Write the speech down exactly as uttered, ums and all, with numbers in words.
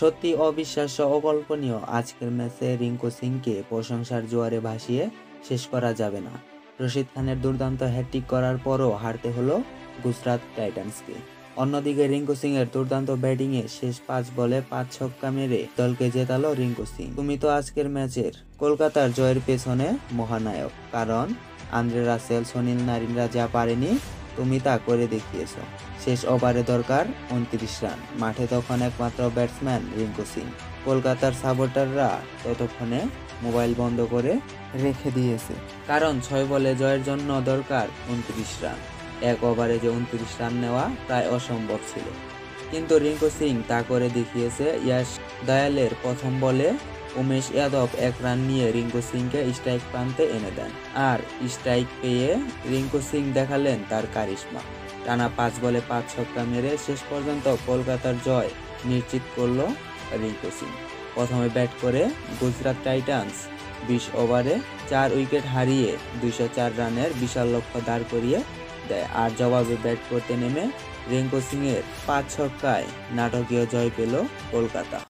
সত্যি অবিশ্বাস্য, অকল্পনীয়। আজকের ম্যাচে রিঙ্কু সিংকে প্রশংসার জোয়ারে ভাসিয়ে শেষ করা যাবে না। রশিদ খানের দুর্দান্ত হ্যাটট্রিক করার পরও হারতে হলো গুজরাট টাইটান্সকে। অন্যদিকে রিঙ্কু সিং এর দুর্দান্ত ব্যাটিংয়ে শেষ পাঁচ বলে পাঁচ ছক্কা মেরে দলকে জেতালো রিঙ্কু সিং। তুমি তো আজকের ম্যাচের কলকাতার জয়ের পেছনে মহানায়ক, কারণ আন্দ্রে রাসেল, সুনীল নারিনরা যা পারেনি তুমি তা করে দেখিয়েছ। শেষ ওভারে দরকার উনত্রিশ রান, মাঠে তখন একমাত্র ব্যাটসম্যান রিঙ্কু সিং। কলকাতার সাপোর্টাররা ততক্ষণে মোবাইল বন্ধ করে রেখে দিয়েছে, কারণ ছয় বলে জয়ের জন্য দরকার উনত্রিশ রান। এক ওভারে যে উনত্রিশ রান নেওয়া প্রায় অসম্ভব ছিল, কিন্তু রিঙ্কু সিং তা করে দেখিয়েছে। ইয়াশ দায়ালের প্রথম বলে উমেশ যাদব এক রান নিয়ে রিঙ্কু সিংকে স্ট্রাইক প্রান্তে এনে দেন, আর স্ট্রাইক পেয়ে রিঙ্কু সিং দেখালেন তার কারিশমা। টানা পাঁচ বলে পাঁচ ছক্কা মেরে শেষ পর্যন্ত কলকাতার জয় নিশ্চিত করল রিঙ্কু সিং। প্রথমে ব্যাট করে গুজরাট টাইটান্স বিশ ওভারে চার উইকেট হারিয়ে দুইশো চার রানের বিশাল লক্ষ্য দাঁড় করিয়ে দেয়, আর জবাবে ব্যাট করতে নেমে রিঙ্কু সিংয়ের পাঁচ ছক্কায় নাটকীয় জয় পেল কলকাতা।